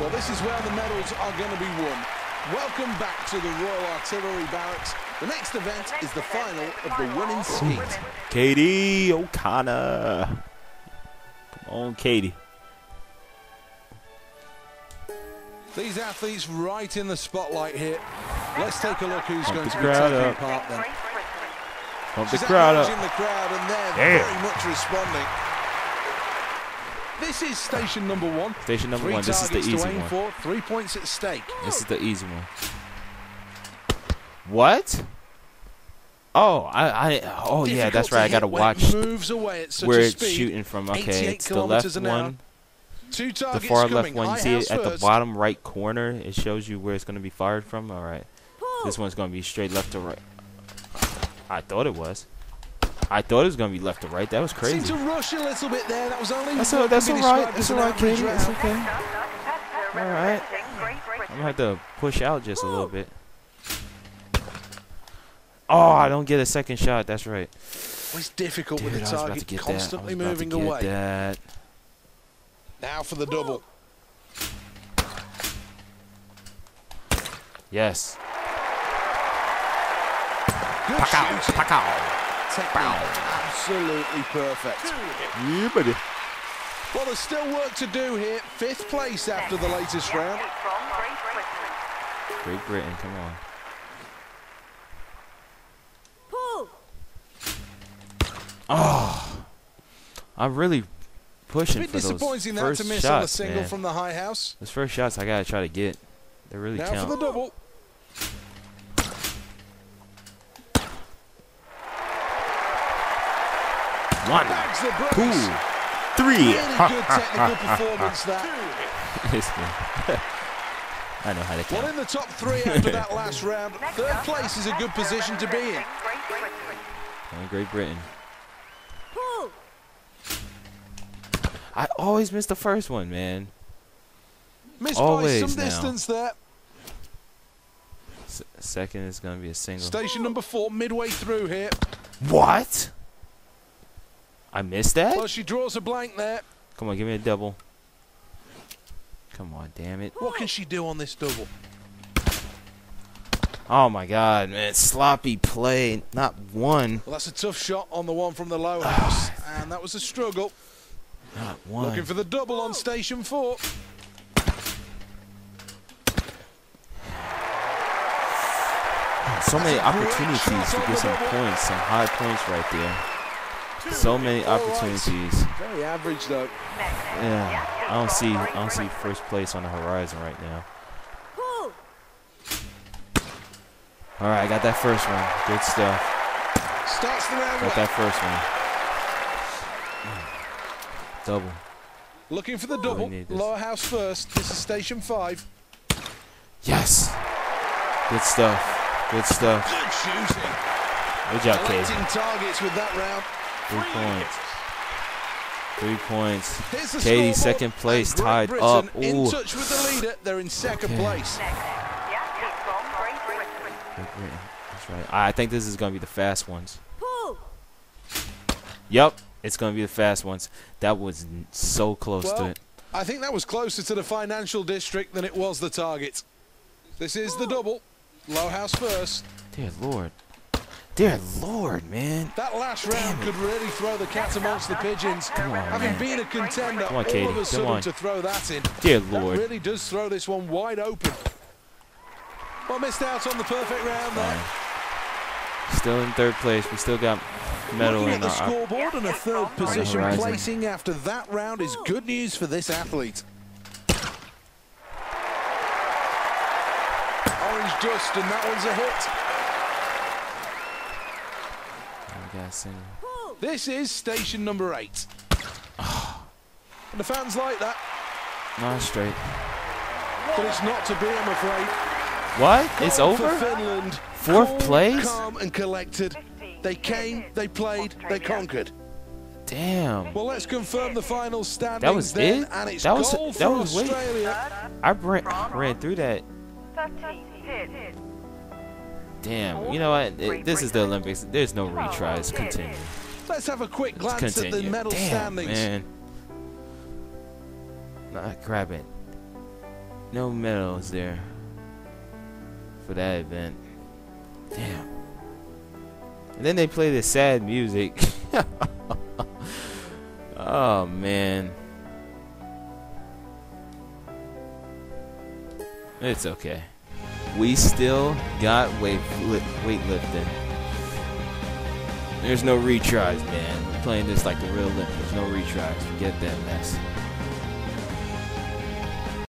Well, this is where the medals are going to be won. Welcome back to the Royal Artillery Barracks. The next event is the final of the women's skeet. Katie O'Connor. Come on, Katie. These athletes right in the spotlight here. Let's take a look who's going to be taking part then. Pump the crowd up. The crowd, and they're very much responding. This is station number one. Station number one. This is the easy one. 3 points at stake. This is the easy one. What? Oh, yeah, that's right. I gotta watch where it's shooting from. Okay, it's the left one. The far left one. You see it at the bottom right corner. It shows you where it's gonna be fired from. All right. This one's gonna be straight left to right. I thought it was. I thought it was gonna be left to right. That was crazy. Seemed to rush a little bit there. That was only. That's alright. That's alright, Katie. That's okay. All right. I'm gonna have to push out just a little bit. Oh, I don't get a second shot. That's right. It's difficult with the target constantly moving away. That. Now for the double. Yes. Pacow, pacow. Bow. Absolutely perfect. Yeah, buddy. Well, there's still work to do here. 5th place after the latest round. Great Britain, come on. Oh, I'm really pushing for those first shots, man. From the high house. Those first shots I gotta try to get. They really count. Now for the double. One, two, three. Really good technical performance that. I know how to count. Well, in the top three after that last round, 3rd place is a good position to be in. And Great Britain. I always miss the first one, man. Missed by some distance there. Second is going to be a single. Station number 4, midway through here. What? I missed that? Well, she draws a blank there. Come on, give me a double. Come on, damn it. What can she do on this double? Oh, my God, man. Sloppy play. Not one. Well, that's a tough shot on the one from the low house. And that was a struggle. Not one. Looking for the double on station 4. So many opportunities to get some points, some high points right there. So many opportunities. Very average though. Yeah, I don't see first place on the horizon right now. All right, I got that first one. Good stuff. Got that first one. Double. Looking for the double. Lower house first. This is station 5. Yes. Good stuff. Good stuff. Good shooting. Good job, Katie. Targets with that round. 3 points. 3 points. Katie, 2nd place, tied up. Ooh. In touch with the leader. They're in 2nd place. That's right. I think this is going to be the fast ones. Yep. It's going to be the fast ones. That was so close to it. I think that was closer to the financial district than it was the target. This is the double. Low house first. Dear Lord. Dear Lord, man. That last round could really throw the cat amongst the pigeons. Come on, Having been a contender, come on, Katie. All of a sudden to throw that in. Dear Lord. That really does throw this one wide open. Well, missed out on the perfect round there. Still in 3rd place. We still got medal in the scoreboard, and a 3rd position placing after that round is good news for this athlete. Orange dust, and that one's a hit. I'm guessing. This is station number 8. And the fans like that. Nice straight. But it's not to be, I'm afraid. What? It's over? 4th place? Calm and collected. They came, they played, they conquered. Damn. Well, let's confirm the final standings. That was it? And it's that was Australia. I ran through that. Damn. You know what? This is the Olympics. There's no retries. Continue. Let's have a quick glance at the medal standings. Damn, man. Grab it. no medals there for that event. Damn. And then they play this sad music. Oh man. It's okay. We still got weightlifting. There's no retries, man. We're playing this like the real Olympics. No retries. Forget that mess.